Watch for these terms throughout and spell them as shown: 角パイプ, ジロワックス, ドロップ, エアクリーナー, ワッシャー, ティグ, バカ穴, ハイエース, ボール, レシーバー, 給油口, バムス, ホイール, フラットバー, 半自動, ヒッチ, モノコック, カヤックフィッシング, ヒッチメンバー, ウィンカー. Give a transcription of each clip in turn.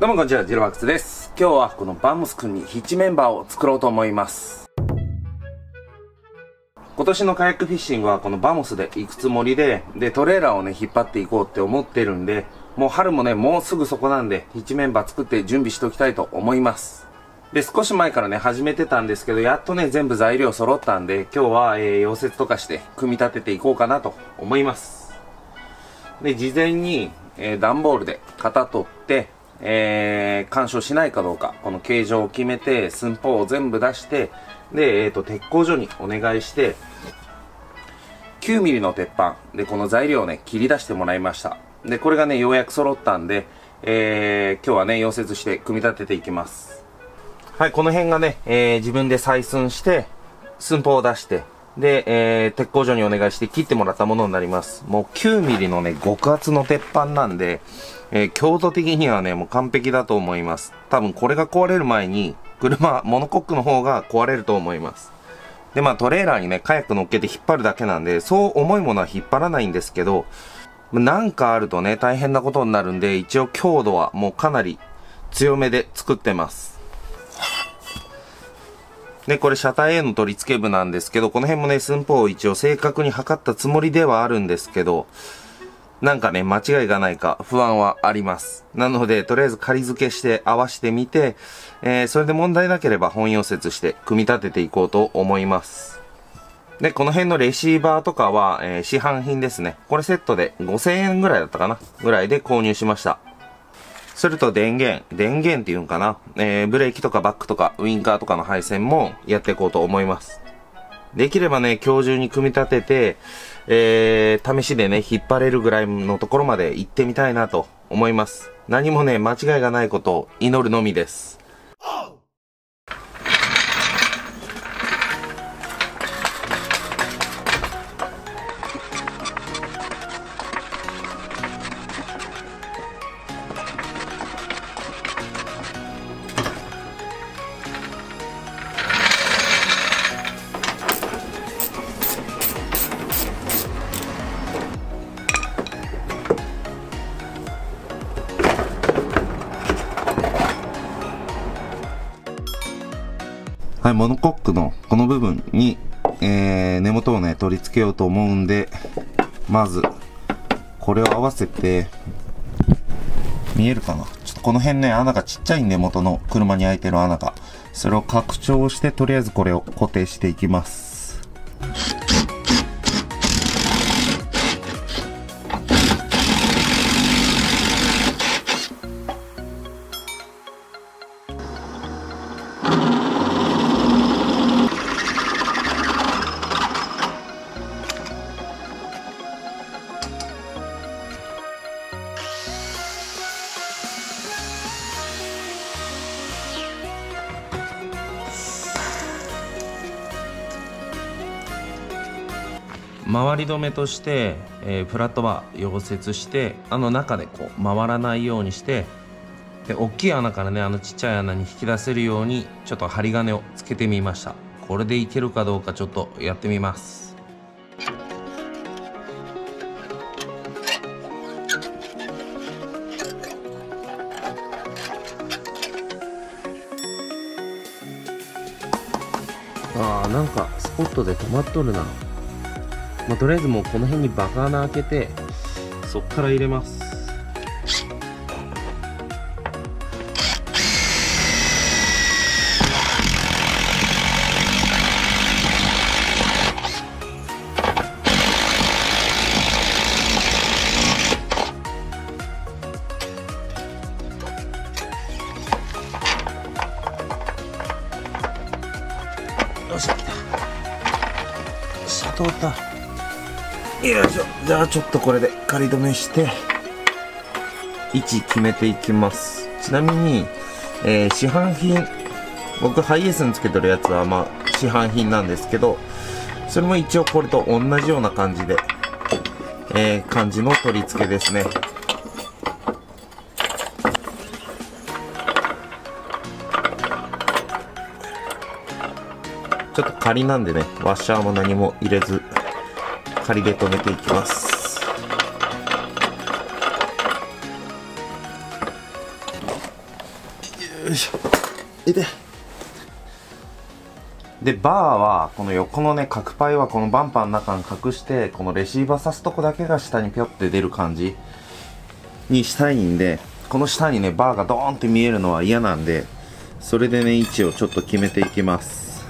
どうもこんにちは、ジロワックスです。今日はこのバムス君にヒッチメンバーを作ろうと思います。今年のカヤックフィッシングはこのバムスで行くつもりでトレーラーをね引っ張っていこうって思ってるんで、もう春もねもうすぐそこなんでヒッチメンバー作って準備しておきたいと思います。で少し前からね始めてたんですけど、やっとね全部材料揃ったんで、今日は溶接とかして組み立てていこうかなと思います。で事前に、段ボールで型取って干渉しないかどうか、この形状を決めて、寸法を全部出して、で、鉄工所にお願いして、9ミリの鉄板で、この材料をね、切り出してもらいました。で、これがね、ようやく揃ったんで、今日はね、溶接して組み立てていきます。はい、この辺がね、自分で採寸して、寸法を出して、で、鉄工所にお願いして切ってもらったものになります。もう9ミリのね、極厚の鉄板なんで、強度的にはね、もう完璧だと思います。多分これが壊れる前に、モノコックの方が壊れると思います。で、まあトレーラーにね、カヤック乗っけて引っ張るだけなんで、そう重いものは引っ張らないんですけど、なんかあるとね、大変なことになるんで、一応強度はもうかなり強めで作ってます。で、これ車体への取り付け部なんですけど、この辺もね、寸法を一応正確に測ったつもりではあるんですけど、なんかね、間違いがないか不安はあります。なので、とりあえず仮付けして合わせてみて、それで問題なければ本溶接して組み立てていこうと思います。で、この辺のレシーバーとかは、市販品ですね。これセットで5000円ぐらいだったかなぐらいで購入しました。それと電源っていうんかな、ブレーキとかバックとかウィンカーとかの配線もやっていこうと思います。できればね、今日中に組み立てて、試しでね、引っ張れるぐらいのところまで行ってみたいなと思います。何もね、間違いがないことを祈るのみです。はい、モノコックのこの部分に、根元をね取り付けようと思うんで、まずこれを合わせて、見えるかな、ちょっとこの辺ね穴がちっちゃいんで、元の車に開いてる穴が、それを拡張してとりあえずこれを固定していきます。回り止めとして、フラットバー溶接して、中でこう回らないようにして、で大きい穴からねちっちゃい穴に引き出せるようにちょっと針金をつけてみました。これでいけるかどうかちょっとやってみます。あー、なんかスポットで止まっとるな。まあ、とりあえずもうこの辺にバカ穴開けて、そっから入れます。よっしゃ、来た。よっしゃ、通った。よいしょ。じゃあちょっとこれで仮止めして位置決めていきます。ちなみに、市販品、僕ハイエースにつけてるやつはまあ市販品なんですけど、それも一応これと同じような感じで、感じの取り付けですね。ちょっと仮なんでね、ワッシャーも何も入れず仮で止めていきます。よいしょ、痛い。でバーはこの横のね角パイはこのバンパーの中に隠して、このレシーバー刺すとこだけが下にピョって出る感じにしたいんで、この下にねバーがドーンって見えるのは嫌なんで、それでね位置をちょっと決めていきます。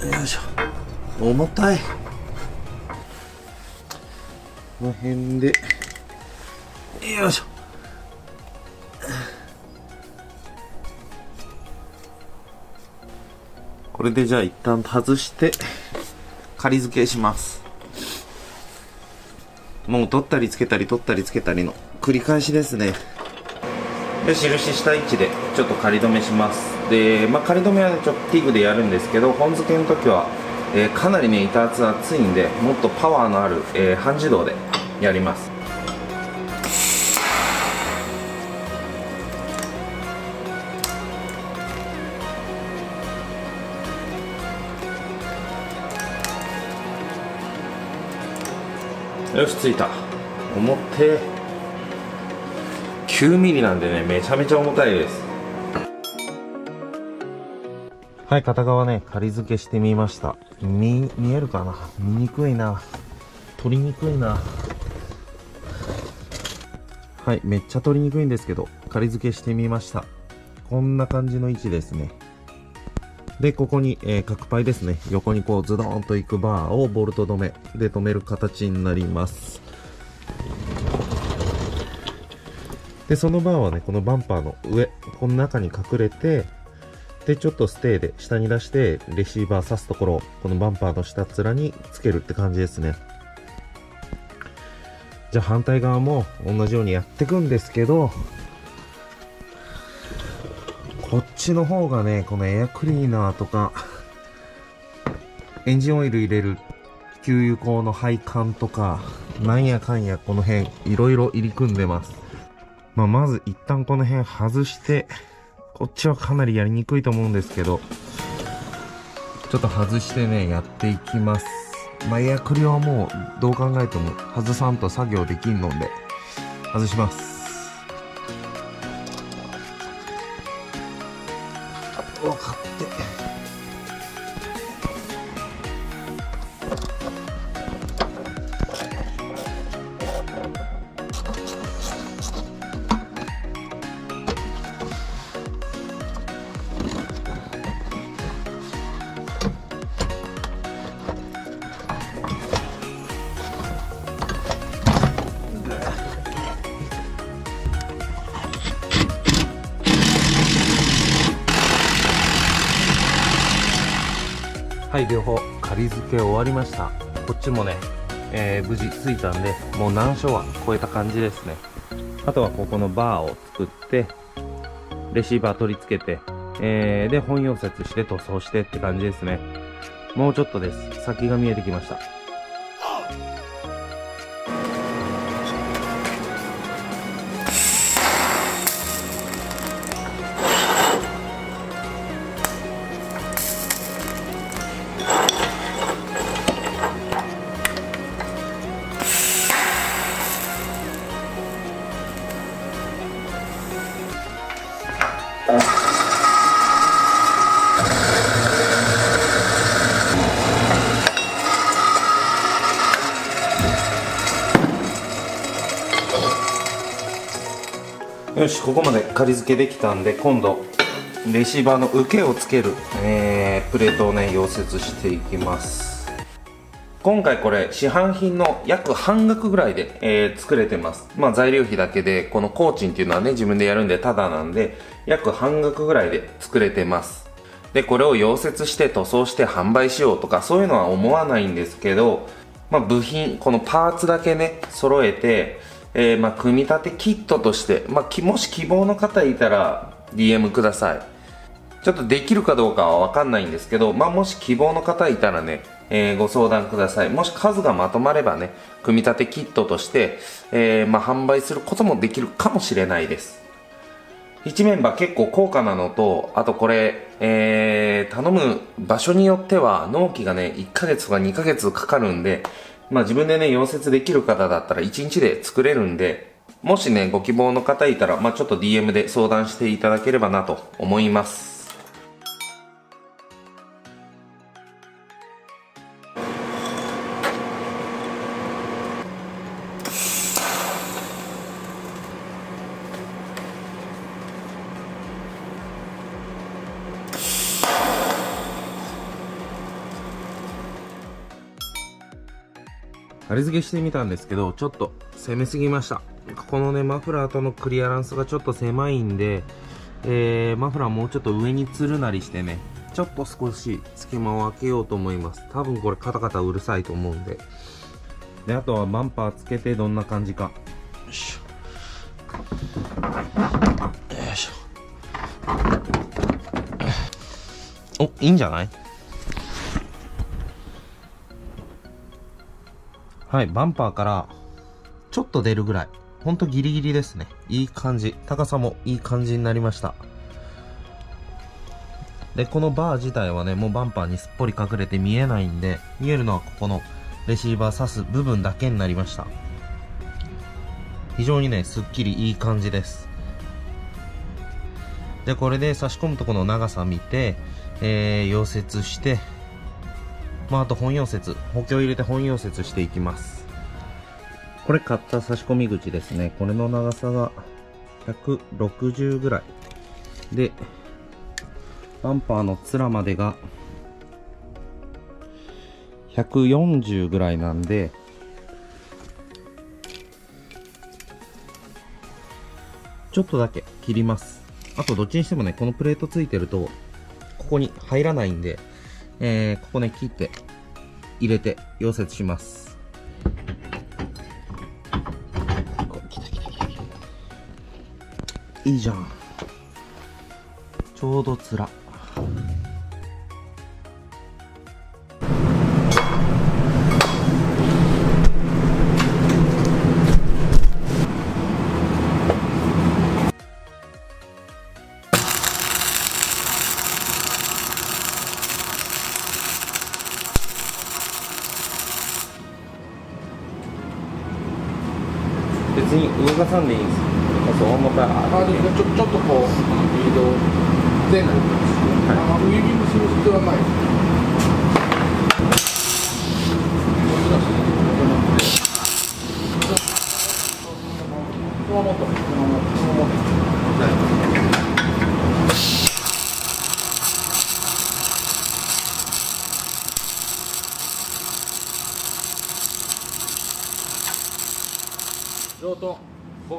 よいしょ、重たい。この辺でよいしょ、これでじゃあ一旦外して仮付けします。もう取ったりつけたり取ったりつけたりの繰り返しですね。で印した位置でちょっと仮止めします。で、まあ、仮止めは、ね、ちょっとティグでやるんですけど、本付けの時は、かなりね板厚厚いんで、もっとパワーのある、半自動でやります。よし、ついた。重て9ミリなんでね、めちゃめちゃ重たいです。はい、片側ね仮付けしてみました。見えるかな、見にくいな、取りにくいな。はい、めっちゃ取りにくいんですけど仮付けしてみました。こんな感じの位置ですね。でここに、角パイですね、横にこうズドンといくバーをボルト止めで止める形になります。でそのバーはねこのバンパーの上、この中に隠れて、でちょっとステーで下に出してレシーバー刺すところをこのバンパーの下っ面につけるって感じですね。じゃあ反対側も同じようにやっていくんですけど、こっちの方がねこのエアクリーナーとかエンジンオイル入れる給油口の配管とかなんやかんやこの辺いろいろ入り組んでます。まあ、まず一旦この辺外して、こっちはかなりやりにくいと思うんですけど、ちょっと外してねやっていきます。まあ、エアクリはもうどう考えても外さんと作業できんので外します。分かってはい、両方仮付け終わりました。こっちもね、無事ついたんでもう難所は超えた感じですね。あとはここのバーを作ってレシーバー取り付けて、で本溶接して塗装してって感じですね。もうちょっとです、先が見えてきました。よし、ここまで仮付けできたんで、今度レシーバーの受けをつける、プレートをね溶接していきます。今回これ市販品の約半額ぐらいで、作れてます。まあ材料費だけで、この工賃っていうのはね自分でやるんでタダなんで約半額ぐらいで作れてます。でこれを溶接して塗装して販売しようとかそういうのは思わないんですけど、まあ、部品このパーツだけね揃えて、まあ組み立てキットとして、まあ、もし希望の方いたら DM ください。ちょっとできるかどうかは分かんないんですけど、まあ、もし希望の方いたらね、ご相談ください。もし数がまとまればね組み立てキットとして、まあ、販売することもできるかもしれないです。一面刃結構高価なのと、あとこれ、頼む場所によっては納期がね1ヶ月とか2ヶ月かかるんで、まあ自分でね、溶接できる方だったら1日で作れるんで、もしね、ご希望の方いたら、まあちょっと DM で相談していただければなと思います。あれ付けしてみたんですけど、ちょっと攻めすぎました。ここのね、マフラーとのクリアランスがちょっと狭いんで、マフラーもうちょっと上につるなりしてね、ちょっと少し隙間を空けようと思います。多分これカタカタうるさいと思うんで。で、あとはバンパーつけてどんな感じか。よいしょ。よいしょ。お、いいんじゃない？はい、バンパーからちょっと出るぐらい、ほんとギリギリですね。いい感じ、高さもいい感じになりました。で、このバー自体はね、もうバンパーにすっぽり隠れて見えないんで、見えるのはここのレシーバー刺す部分だけになりました。非常にね、すっきりいい感じです。で、これで差し込むとこの長さ見て、溶接して、まあ、あと本溶接、補強入れて本溶接していきます。これ買った差し込み口ですね。これの長さが160ぐらいで、バンパーの面までが140ぐらいなんで、ちょっとだけ切ります。あとどっちにしてもね、このプレートついてるとここに入らないんで、ここね、切って入れて溶接します。いいじゃん、ちょうどつら。別に動かさんでいいんですよ。ちょっとこうリードを出ないです。ウイングする必要はないです。上等、合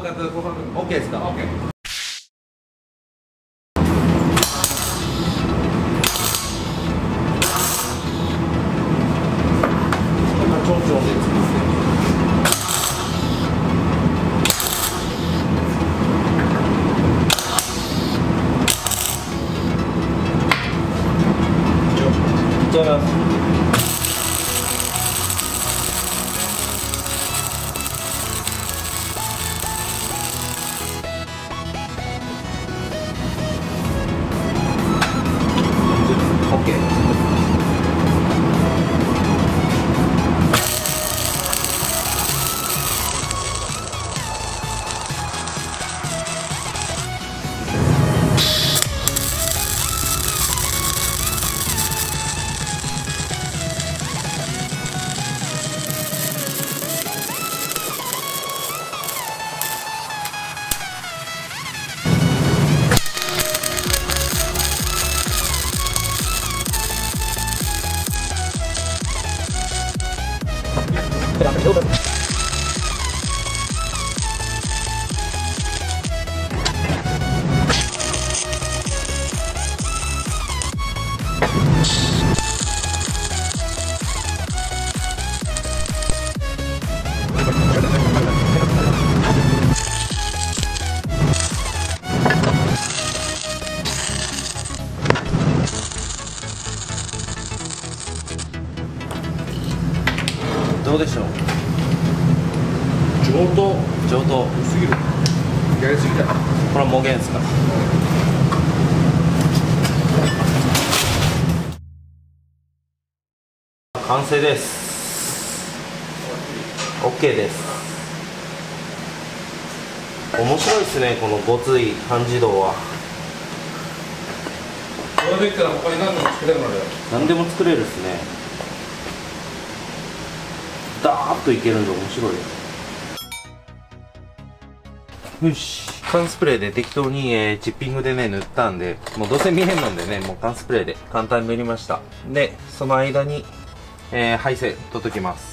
格、OK ですか？ OK。どうでしょう？上等。薄すぎる。やりすぎた。これはもげんすか？完成です。OK です。面白いですね、このごつい半自動は。これできたら他に何でも作れるので。何でも作れるですね。ダーッといけるんで面白いです。よし、缶スプレーで適当に、チッピングでね塗ったんで、もうどうせ見えんのでね、もう缶スプレーで簡単に塗りました。でその間に、配線取っときます。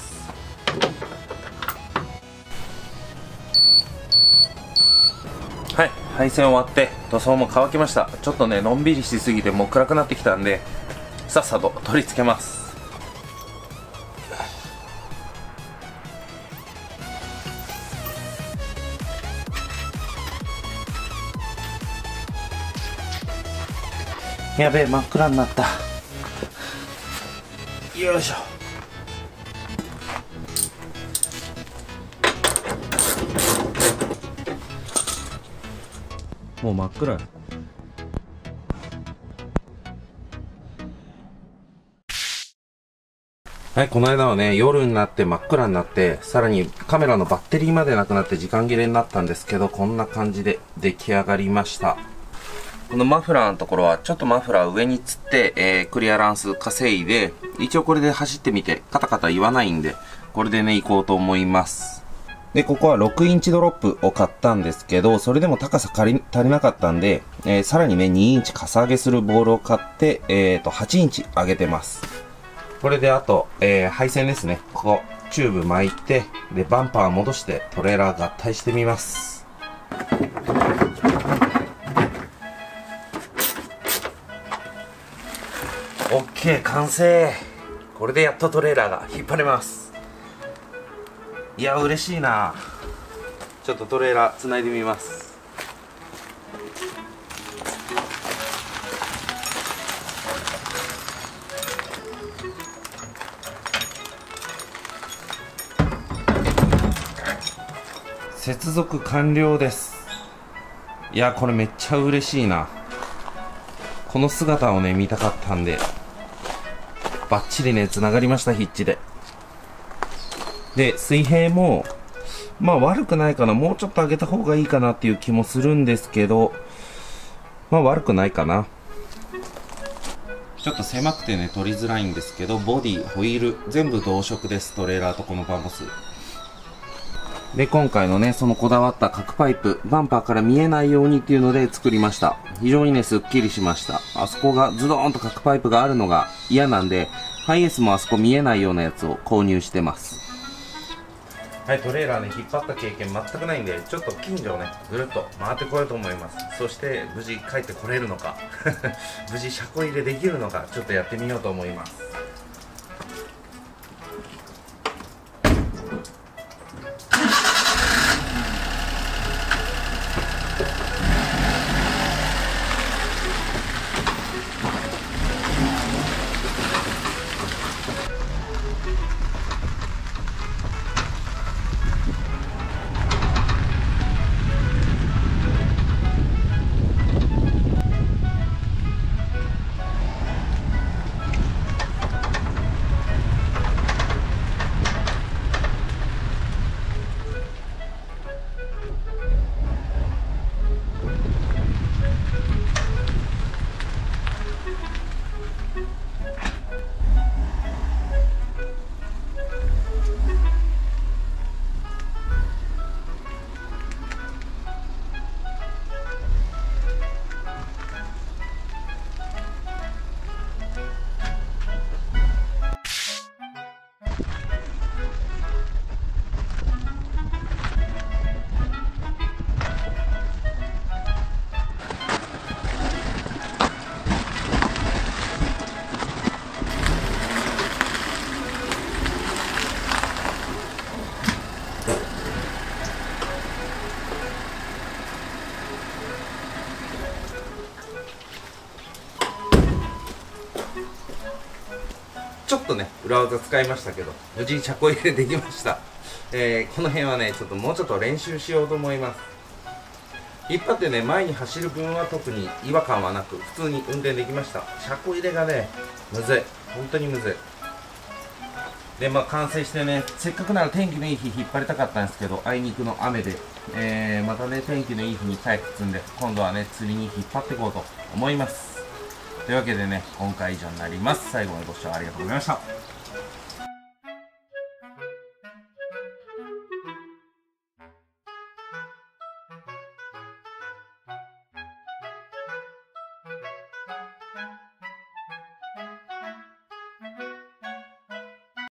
はい、配線終わって塗装も乾きました。ちょっとねのんびりしすぎてもう暗くなってきたんで、さっさと取り付けます。やべえ、真っ暗になった。よいしょ。もう真っ暗。はい、この間はね、夜になって真っ暗になって、さらにカメラのバッテリーまでなくなって時間切れになったんですけど、こんな感じで出来上がりました。このマフラーのところは、ちょっとマフラー上につって、クリアランス稼いで、一応これで走ってみて、カタカタ言わないんで、これでね、行こうと思います。で、ここは6インチドロップを買ったんですけど、それでも高さ足りなかったんで、さらにね、2インチかさ上げするボールを買って、8インチ上げてます。これであと、配線ですね。ここ、チューブ巻いて、で、バンパー戻して、トレーラー合体してみます。OK、完成。これでやっとトレーラーが引っ張れます。いや嬉しいな。ちょっとトレーラーつないでみます。接続完了です。いやこれめっちゃ嬉しいな。この姿をね見たかったんで、バッチリねつながりました、ヒッチで。で、水平も、まあ悪くないかな。もうちょっと上げた方がいいかなっていう気もするんですけど、まあ悪くないかな。ちょっと狭くてね、取りづらいんですけど、ボディ、ホイール、全部同色です。トレーラーとこのバンボス。で、今回のね、そのこだわった角パイプ、バンパーから見えないようにっていうので作りました。非常にね、すっきりしました。あそこがズドーンと角パイプがあるのが嫌なんで、ハイエースもあそこ見えないようなやつを購入してます。はい、トレーラーね、引っ張った経験全くないんで、ちょっと近所をね、ぐるっと回ってこようと思います。そして、無事帰ってこれるのか、無事車庫入れできるのか、ちょっとやってみようと思います。ちょっとね、裏技使いましたけど、無事に車庫入れできました。この辺はね、ちょっともうちょっと練習しようと思います。引っ張ってね、前に走る分は特に違和感はなく、普通に運転できました。車庫入れがね、むずい。本当にむずい。で、まあ完成してね、せっかくなら天気のいい日引っ張りたかったんですけど、あいにくの雨で、またね、天気のいい日に回復積んで、今度はね、釣りに引っ張っていこうと思います。というわけでね、今回以上になります。最後までご視聴ありがとうございました。